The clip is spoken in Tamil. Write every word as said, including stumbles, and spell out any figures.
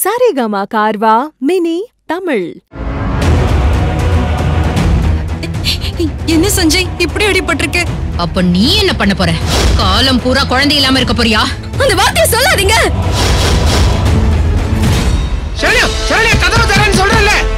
सारेगामा कारवा मिनी तमिल என்ன संजय இப்படி அடிபட்டிருக்கே அப்ப நீ என்ன பண்ணப் போற காலம் பூரா குழந்தை இல்லாம இருக்க போறியா அந்த வார்த்தை சொல்லாதீங்க சரண்யா சரண்யா கதவு தரேன்னு சொல்றேன்ல